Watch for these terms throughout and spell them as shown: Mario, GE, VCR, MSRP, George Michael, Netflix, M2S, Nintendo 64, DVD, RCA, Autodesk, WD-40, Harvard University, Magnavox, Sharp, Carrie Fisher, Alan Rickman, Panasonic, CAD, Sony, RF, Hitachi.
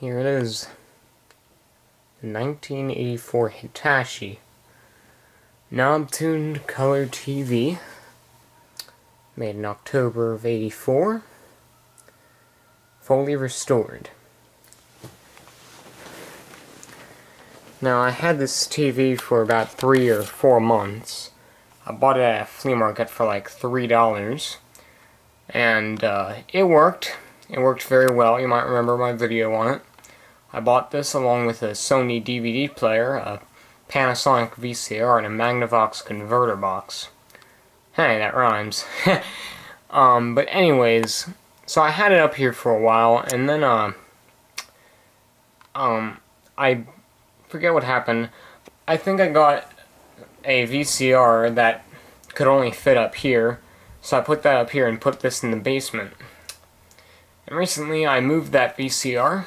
Here it is. 1984 Hitachi knob-tuned color TV, made in October of '84, fully restored. Now, I had this TV for about 3 or 4 months. I bought it at a flea market for like $3, and it worked. It worked very well. You might remember my video on it. I bought this along with a Sony DVD player, a Panasonic VCR, and a Magnavox converter box. Hey, that rhymes. But anyways, so I had it up here for a while, and then I forget what happened. I think I got a VCR that could only fit up here, so I put that up here and put this in the basement. And recently I moved that VCR,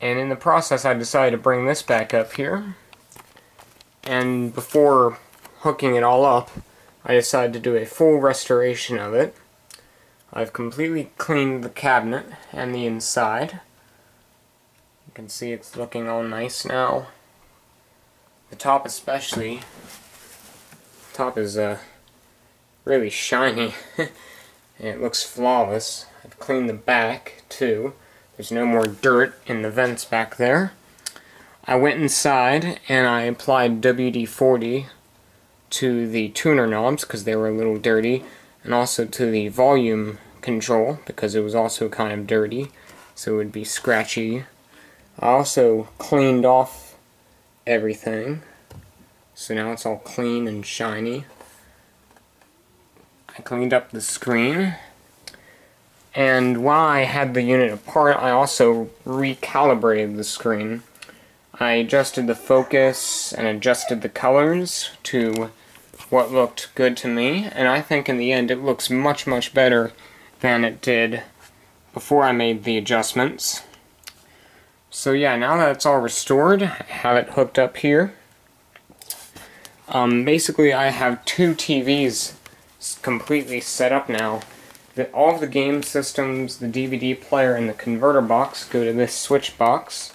and in the process I decided to bring this back up here, and before hooking it all up I decided to do a full restoration of it. I've completely cleaned the cabinet and the inside. You can see it's looking all nice now. The top especially. The top is really shiny and it looks flawless. I've cleaned the back too. There's no more dirt in the vents back there. I went inside and I applied WD-40 to the tuner knobs because they were a little dirty, and also to the volume control because it was also kind of dirty, so it would be scratchy. I also cleaned off everything, so now it's all clean and shiny. I cleaned up the screen. And while I had the unit apart, I also recalibrated the screen. I adjusted the focus and adjusted the colors to what looked good to me, and I think in the end it looks much, much better than it did before I made the adjustments. So yeah, now that it's all restored, I have it hooked up here. Basically, I have 2 TVs completely set up now. All of the game systems, the DVD player, and the converter box go to this switch box,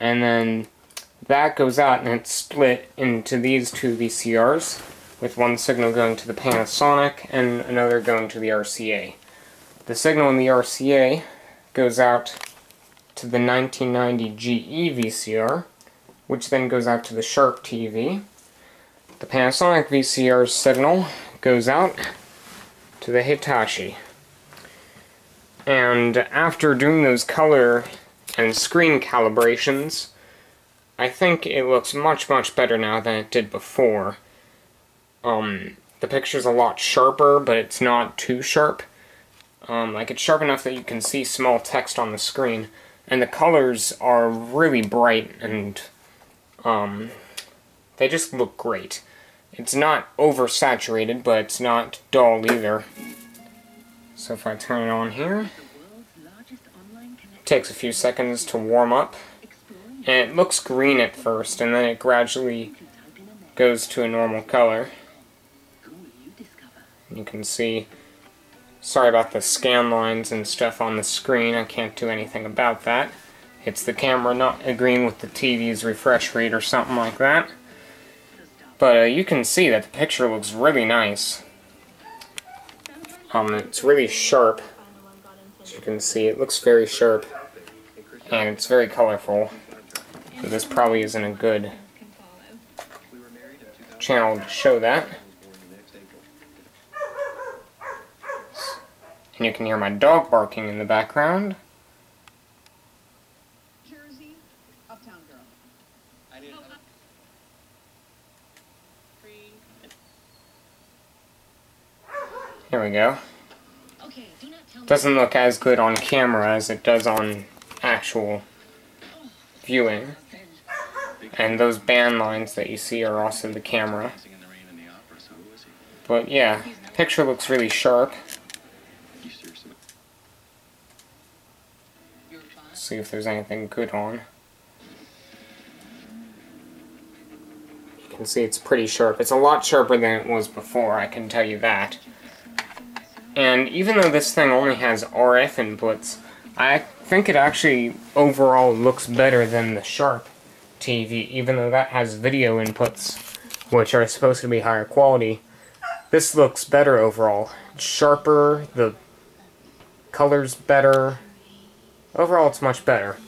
and then that goes out and it's split into these 2 VCRs, with one signal going to the Panasonic and another going to the RCA. The signal in the RCA goes out to the 1990 GE VCR, which then goes out to the Sharp TV. The Panasonic VCR signal goes out to the Hitachi. And after doing those color and screen calibrations, I think it looks much, much better now than it did before. The picture's a lot sharper, but it's not too sharp. Like, it's sharp enough that you can see small text on the screen, and the colors are really bright, and they just look great. It's not oversaturated, but it's not dull either. So if I turn it on here, it takes a few seconds to warm up. And it looks green at first, and then it gradually goes to a normal color. You can see, sorry about the scan lines and stuff on the screen, I can't do anything about that. It's the camera not agreeing with the TV's refresh rate or something like that. But you can see that the picture looks really nice. It's really sharp, as you can see. It looks very sharp, and it's very colorful. So this probably isn't a good channel to show that. And you can hear my dog barking in the background. Here we go. Doesn't look as good on camera as it does on actual viewing. And those band lines that you see are also the camera. But yeah, the picture looks really sharp. Let's see if there's anything good on. You can see it's pretty sharp. It's a lot sharper than it was before, I can tell you that. And even though this thing only has RF inputs, I think it actually overall looks better than the Sharp TV, even though that has video inputs, which are supposed to be higher quality. This looks better overall. It's sharper, the color's better. Overall, it's much better.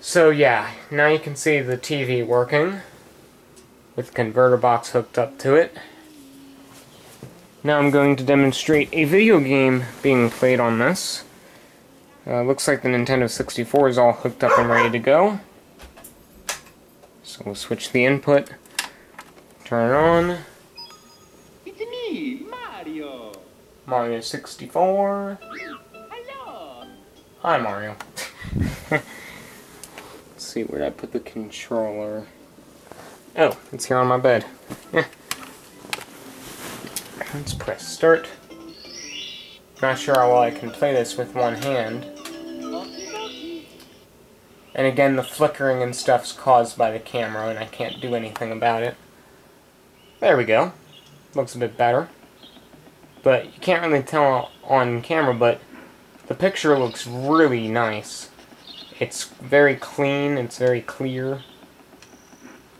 So yeah, now you can see the TV working with the converter box hooked up to it. Now I'm going to demonstrate a video game being played on this. Looks like the Nintendo 64 is all hooked up and ready to go. So we'll switch the input, turn it on. It's me, Mario. Mario 64. Hello. Hi, Mario. Let's see, where did I put the controller? Oh, it's here on my bed. Yeah. Let's press start. Not sure how well I can play this with one hand. And again, the flickering and stuff's caused by the camera, and I can't do anything about it. There we go. Looks a bit better. But you can't really tell on camera, but the picture looks really nice. It's very clean, it's very clear.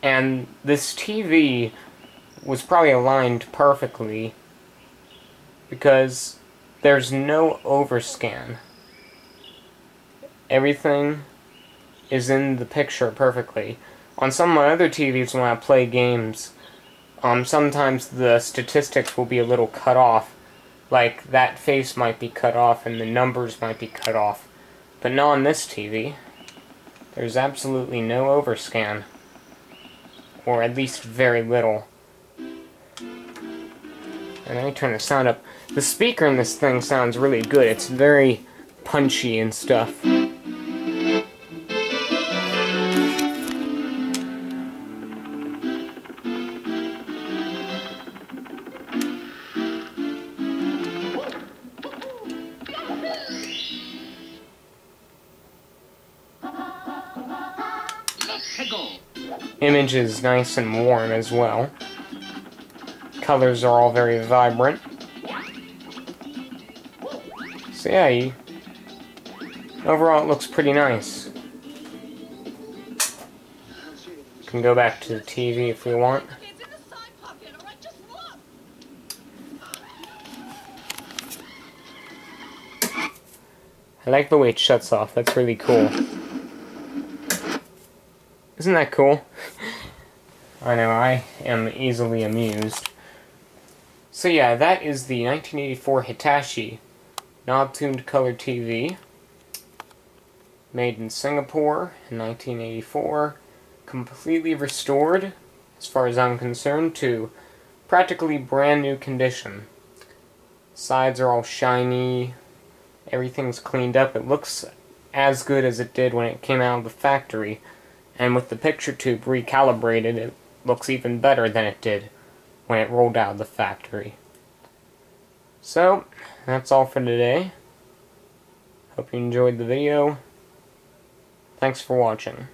And this TV was probably aligned perfectly because there's no overscan. Everything is in the picture perfectly. On some of my other TVs, when I play games, sometimes the statistics will be a little cut off. Like, that face might be cut off and the numbers might be cut off. But not on this TV. There's absolutely no overscan. Or at least very little. And let me turn the sound up. The speaker in this thing sounds really good. It's very punchy and stuff. Image is nice and warm as well. Colors are all very vibrant. So yeah, overall it looks pretty nice. We can go back to the TV if we want. I like the way it shuts off, that's really cool. Isn't that cool? I know, I am easily amused. So yeah, that is the 1984 Hitachi knob-tuned color TV, made in Singapore in 1984, completely restored, as far as I'm concerned, to practically brand new condition. Sides are all shiny, everything's cleaned up, it looks as good as it did when it came out of the factory, and with the picture tube recalibrated, it looks even better than it did when it rolled out of the factory. So, that's all for today. Hope you enjoyed the video. Thanks for watching.